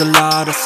Hustle hard, hustle